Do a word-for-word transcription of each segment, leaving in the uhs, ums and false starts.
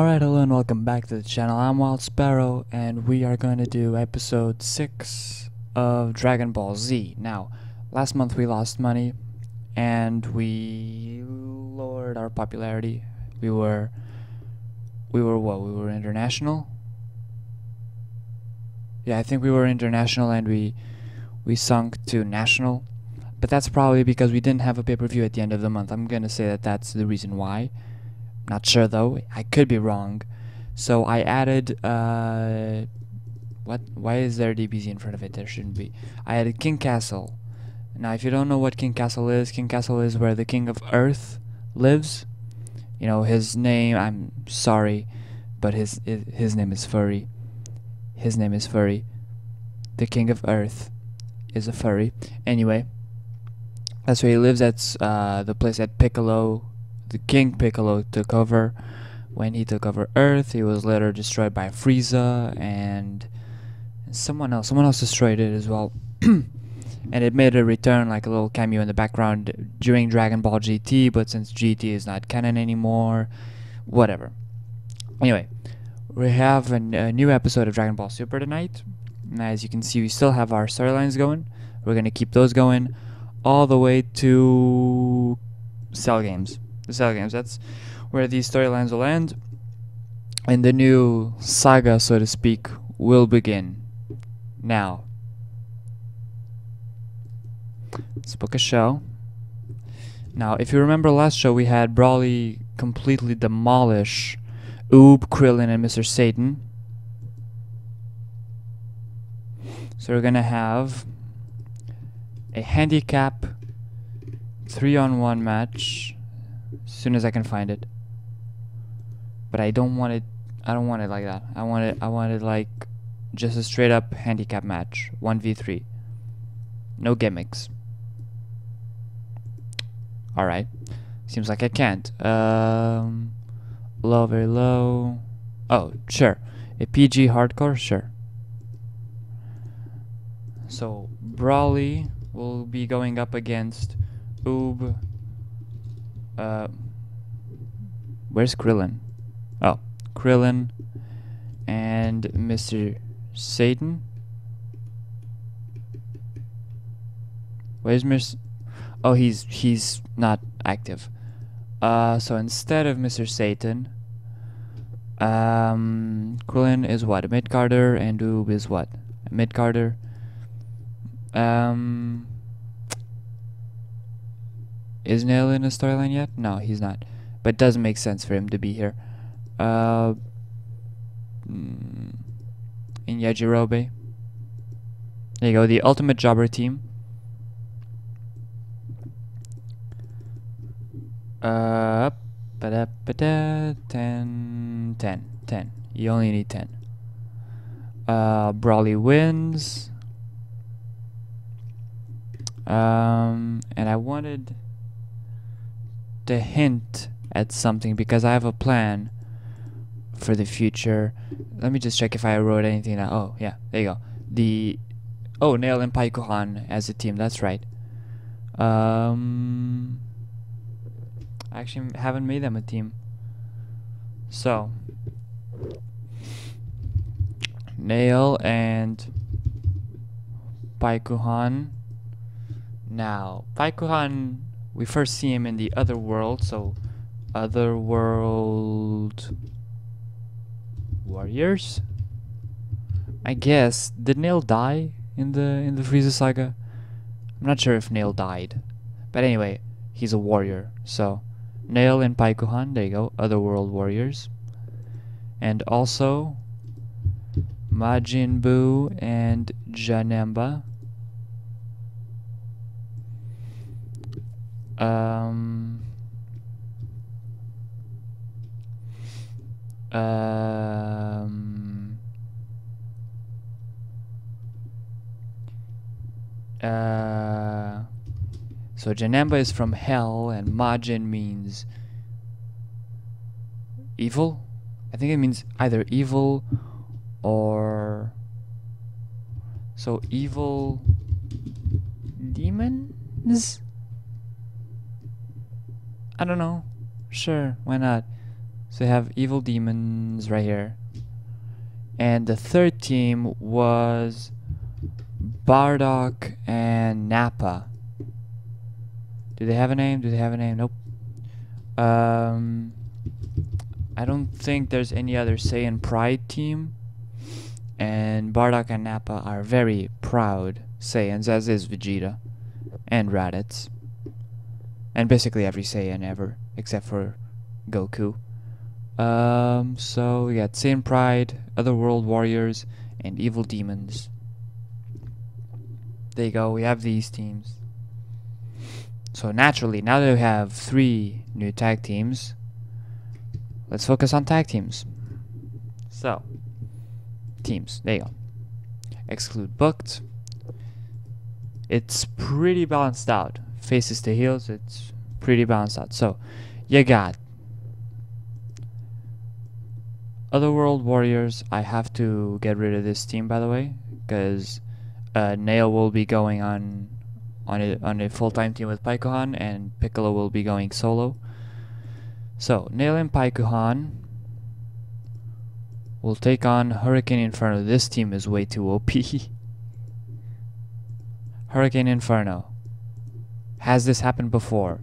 Alright, hello and welcome back to the channel. I'm Wild Sparrow and we are going to do episode six of Dragon Ball Z. Now, last month we lost money and we lowered our popularity. We were, we were what? We were international? Yeah, I think we were international and we, we sunk to national. But that's probably because we didn't have a pay-per-view at the end of the month. I'm going to say that that's the reason why. Not sure though, I could be wrong. So I added uh what why is there a D B Z in front of it? There shouldn't be. I added King Castle. Now if you don't know what King Castle is, King Castle is where the King of Earth lives. You know, his name, I'm sorry, but his his, his name is Furry. His name is Furry. The King of Earth is a furry. Anyway, that's where he lives. That's uh the place that Piccolo The King Piccolo took over. When he took over Earth, he was later destroyed by Frieza and someone else. Someone else destroyed it as well. And it made a return, like a little cameo in the background during Dragon Ball G T, but since G T is not canon anymore, whatever. Anyway, we have an, a new episode of Dragon Ball Super tonight. And as you can see, we still have our storylines going. We're going to keep those going all the way to Cell Games. Cell Games, that's where these storylines will end and the new saga, so to speak, will begin. Now let's book a show. Now if you remember last show, we had Brawly completely demolish Oob, Krillin and Mister Satan, so we're gonna have a handicap three on one match as soon as I can find it. But I don't want it I don't want it like that. I want it I want it like just a straight up handicap match. one v three. No gimmicks. Alright. Seems like I can't. Um low, very low. Oh, sure. A P G hardcore, sure. So Brawly will be going up against Oob. Uh, where's Krillin? Oh, Krillin and Mister Satan. Where's Mister? Oh, he's he's not active. Uh, so instead of Mister Satan, um, Krillin is what, a mid carder, and Oob is what, a mid carder. Um. Is Nail in a storyline yet? No, he's not. But it doesn't make sense for him to be here. Uh, in Yajirobe. There you go, the ultimate jobber team. Uh, ba-da, ba-da, ten, ten, ten. You only need ten. Uh, Brawly wins. Um, and I wanted to hint at something because I have a plan for the future. Let me just check if I wrote anything down. Oh yeah, there you go. The oh Nail and Paikuhan as a team. That's right. Um, I actually haven't made them a team. So Nail and Paikuhan. Now Paikuhan, we first see him in the other world, so other world warriors, I guess. Did Nail die in the in the Frieza saga? I'm not sure if Nail died, but anyway, he's a warrior. So Nail and Paikuhan, there you go, other world warriors, and also Majin Buu and Janemba. Um, um, uh, so Janemba is from hell and Majin means evil. I think it means either evil or so evil demons? I don't know. Sure, why not? So you have evil demons right here. And the third team was Bardock and Nappa. Do they have a name? Do they have a name? Nope. Um, I don't think there's any other Saiyan Pride team. And Bardock and Nappa are very proud Saiyans, as is Vegeta and Raditz. And basically every Saiyan ever, except for Goku. Um, so we got Saiyan Pride, Other World Warriors, and Evil Demons. There you go, we have these teams. So naturally, now that we have three new tag teams, let's focus on tag teams. So, teams, there you go. Exclude booked. It's pretty balanced out. Faces to heels, it's pretty balanced out. So, you got Otherworld Warriors. I have to get rid of this team, by the way, because uh, Nail will be going on on a, on a full-time team with Paikuhan, and Piccolo will be going solo. So, Nail and Paikuhan will take on Hurricane Inferno. This team is way too O P. Hurricane Inferno. Has this happened before?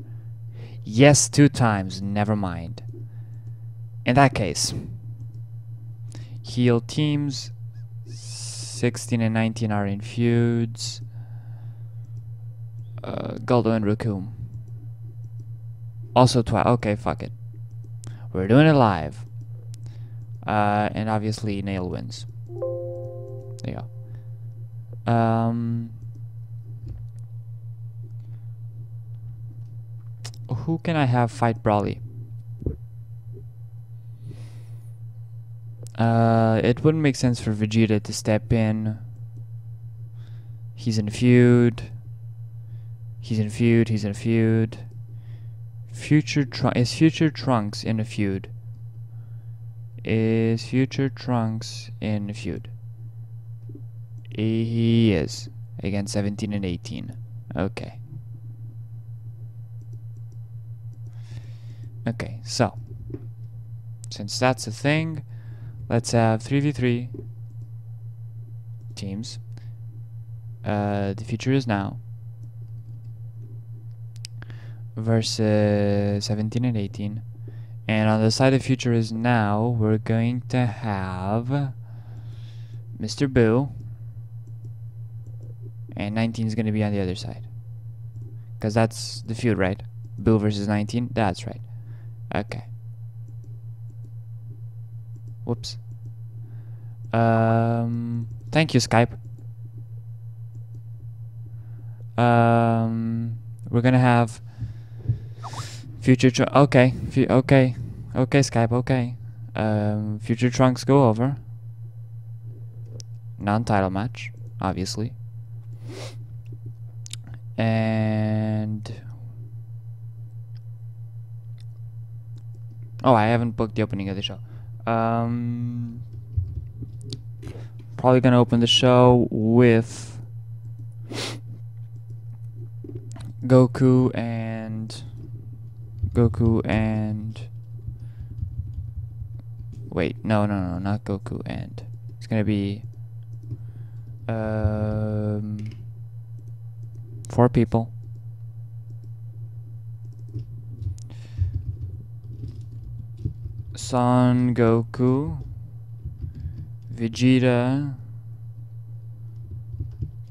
Yes, two times. Never mind. In that case, heel teams sixteen and nineteen are in feuds. Uh, Goldo and Raccoon. Also twice. Okay, fuck it. We're doing it live. Uh, and obviously Nail wins. There you go. Um, who can I have fight Brawly? Uh, it wouldn't make sense for Vegeta to step in. He's in feud. He's in feud. He's in feud. Future Trunks is Future Trunks in a feud. Is Future Trunks in a feud? He is. Again, seventeen and eighteen. Okay. Okay, so since that's a thing, let's have three v three teams. Uh, the future is now versus seventeen and eighteen. And on the side of future is now, we're going to have Mister Buu, and nineteen is going to be on the other side, because that's the feud, right? Buu versus nineteen, that's right. Okay. Whoops. Um, thank you, Skype. Um, we're gonna have Future Trunks. Okay, F okay, okay, Skype. Okay. Um, Future Trunks go over. Non-title match, obviously. And. Oh, I haven't booked the opening of the show. Um, probably gonna open the show with Goku and Goku and wait, no, no, no, not Goku and it's gonna be um, four people. Son Goku, Vegeta,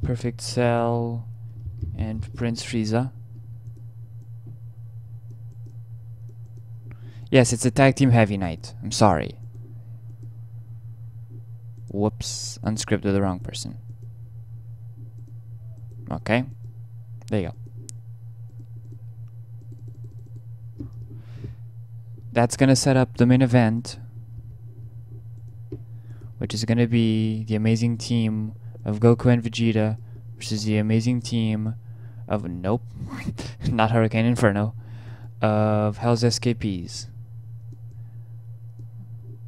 Perfect Cell, and Prince Frieza. Yes, it's a tag team heavy night. I'm sorry. Whoops, unscripted the wrong person. Okay, there you go. That's gonna set up the main event, which is gonna be the amazing team of Goku and Vegeta versus the amazing team of nope, not Hurricane Inferno, of Hell's S K Ps.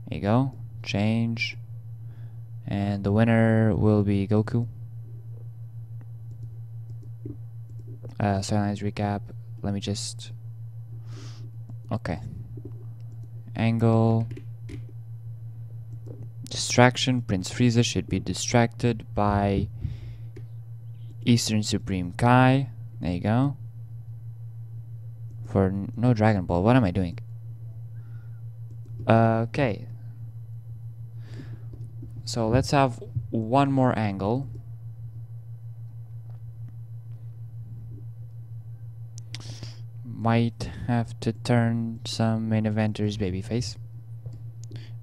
There you go, change, and the winner will be Goku. Uh, Storylines recap. Let me just. Okay. angle. Distraction. Prince Frieza should be distracted by Eastern Supreme Kai. There you go. For no Dragon Ball. What am I doing? Uh, okay. So let's have one more angle. Might have to turn some main eventers babyface.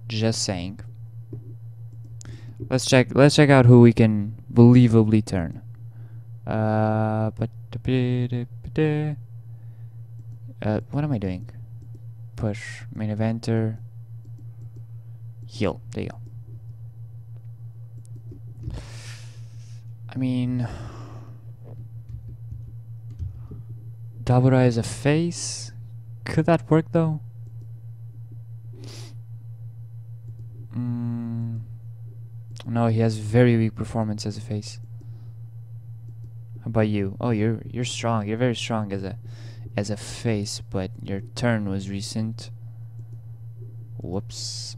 Just saying. Let's check. Let's check out who we can believably turn. Uh, but uh, what am I doing? Push main eventer. Heal. There you go. I mean, Dabura is a face. Could that work though? Mm. No, he has very weak performance as a face. How about you? Oh, you're you're strong. You're very strong as a as a face, but your turn was recent. Whoops.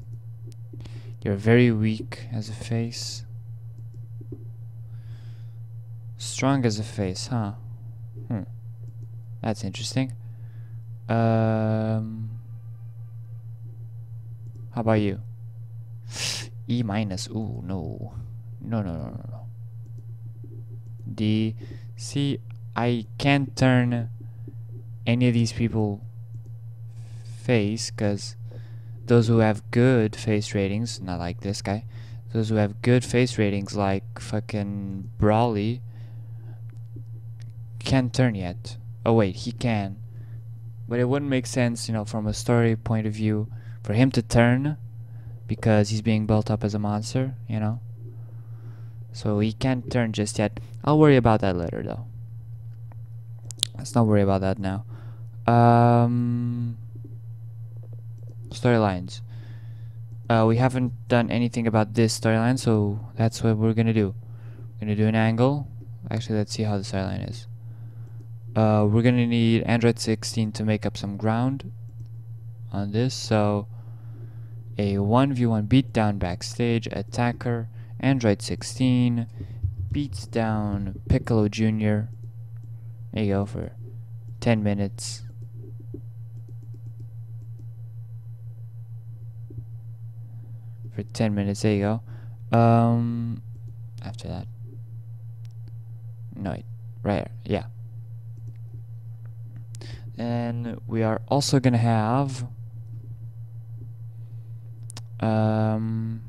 You're very weak as a face. Strong as a face, huh? Hmm. That's interesting. Um, how about you? E minus. Ooh, no. No, no, no, no, no. D. See, I can't turn any of these people face, because those who have good face ratings, not like this guy, those who have good face ratings like fucking Brawly, can't turn yet. Oh wait, he can, but it wouldn't make sense, you know, from a story point of view for him to turn, because he's being built up as a monster, you know, so he can't turn just yet. I'll worry about that later though. Let's not worry about that now. Um, storylines. Uh, we haven't done anything about this storyline, so that's what we're gonna do. We're gonna do an angle. Actually, let's see how the storyline is. Uh, we're gonna need Android sixteen to make up some ground on this, so a one v one beatdown backstage, attacker, Android sixteen, beats down Piccolo Junior There you go, for ten minutes. For ten minutes, there you go. Um, after that. No, wait, right here, yeah. And we are also gonna have um,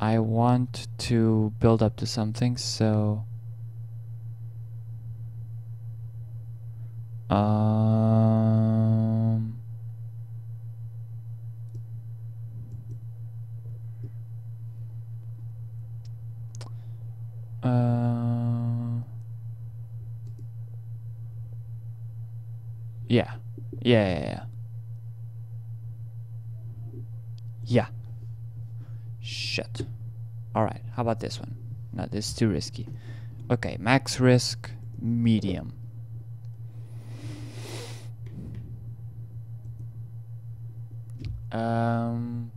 I want to build up to something, so um, uh, Yeah. yeah, yeah, yeah, yeah. Shit. All right. How about this one? No, this is too risky. Okay, max risk, medium. Um.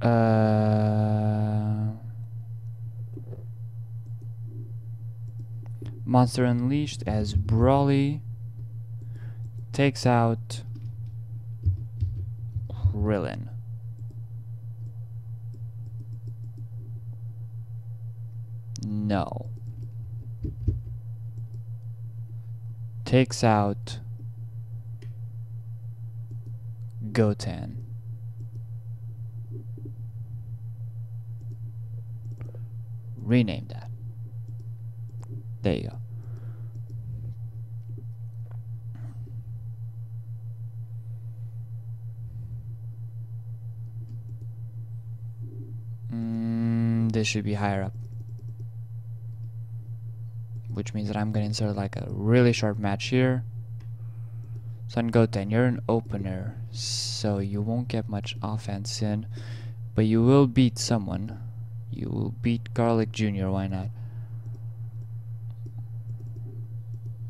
Uh. Monster Unleashed as Brawly takes out Krillin. No. Takes out Goten. Rename that. There you go. Mm, this should be higher up, which means that I'm gonna insert like a really sharp match here. Son Goten, you're an opener, so you won't get much offense in, but you will beat someone. You will beat Garlic Junior Why not?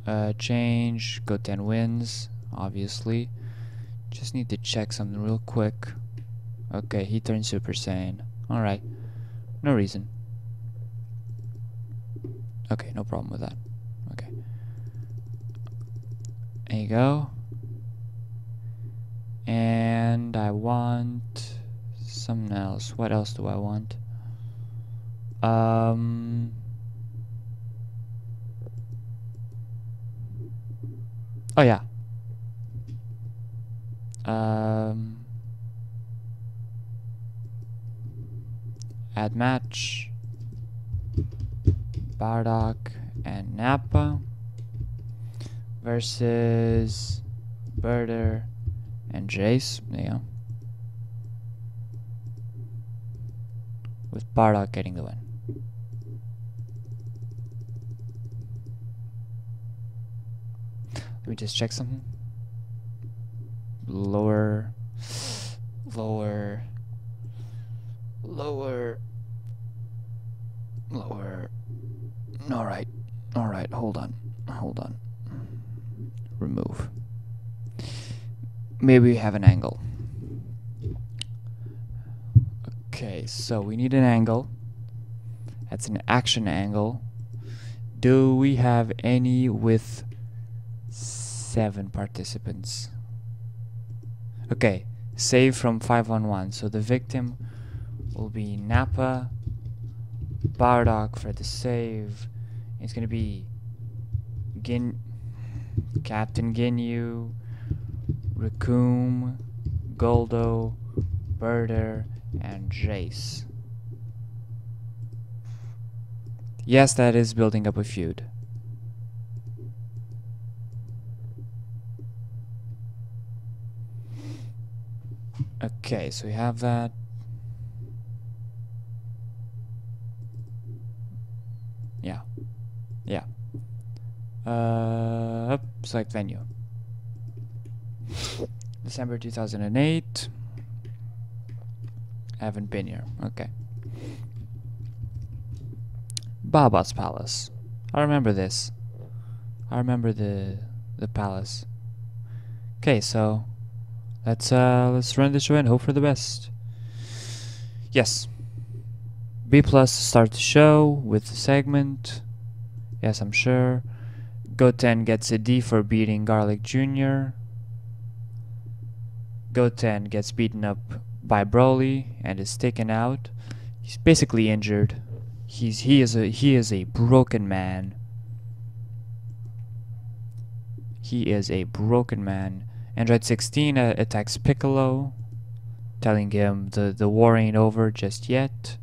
uh, change. Goten wins, obviously. Just need to check something real quick. Okay, he turned Super Saiyan. Alright. No reason. Okay, no problem with that. Okay. There you go. And I want something else. What else do I want? Um... Oh yeah. Um... Add match, Bardock and Nappa versus Birder and Jace. There you go. With Bardock getting the win. Let me just check something. Lower, lower. Lower, lower, all right, all right, hold on, hold on, remove, maybe we have an angle. Okay, so we need an angle, that's an action angle. Do we have any with seven participants? Okay, save from five on one, so the victim will be Nappa. Bardock for the save. It's gonna be Gin, Captain Ginyu, Raccoon, Goldo, Birder, and Jace. Yes, that is building up a feud. Okay, so we have that. Yeah, yeah. Uh, select venue. December two thousand eight. I haven't been here. Okay. Baba's Palace. I remember this. I remember the the palace. Okay, so let's uh let's run this show and hope for the best. Yes. B plus to start the show with the segment. Yes, I'm sure. Goten gets a D for beating Garlic Junior Goten gets beaten up by Broly and is taken out. He's basically injured. He's he is a he is a broken man. He is a broken man. Android sixteen uh, attacks Piccolo, telling him the the war ain't over just yet.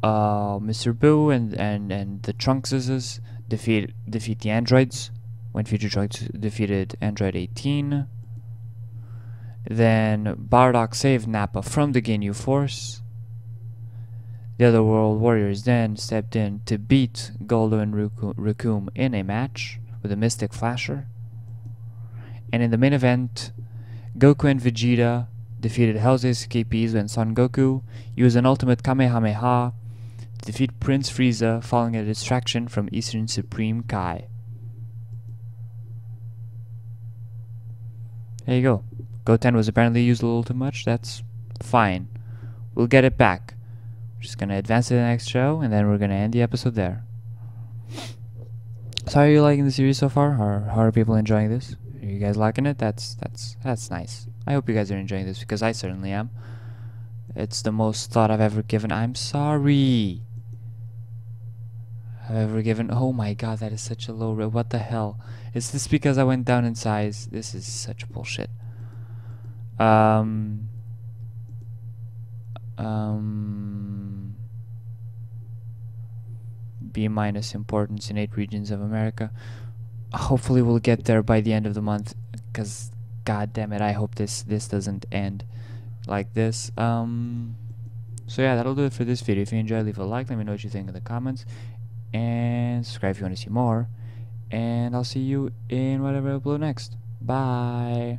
Uh, Mister Buu and, and, and the Trunkses defeat defeat the androids when Future Trunks defeated Android eighteen. Then Bardock saved Nappa from the Ginyu Force. The other World Warriors then stepped in to beat Goldo and Raccoon in a match with a Mystic Flasher. And in the main event, Goku and Vegeta defeated Hell's escapees when Son Goku used an ultimate Kamehameha to defeat Prince Frieza following a distraction from Eastern Supreme Kai. There you go. Goten was apparently used a little too much, that's fine. We'll get it back. We're just gonna advance to the next show and then we're gonna end the episode there. So are you liking the series so far? Or how are people enjoying this? Are you guys liking it? That's that's that's nice. I hope you guys are enjoying this because I certainly am. It's the most thought I've ever given. I'm sorry. I've ever given. Oh my god, that is such a low rate. What the hell? Is this because I went down in size? This is such bullshit. Um. Um. B minus importance in eight regions of America. Hopefully we'll get there by the end of the month, because god damn it, I hope this this doesn't end like this. Um so yeah, that'll do it for this video. If you enjoyed, leave a like, let me know what you think in the comments, and subscribe if you want to see more, and I'll see you in whatever I upload next. Bye.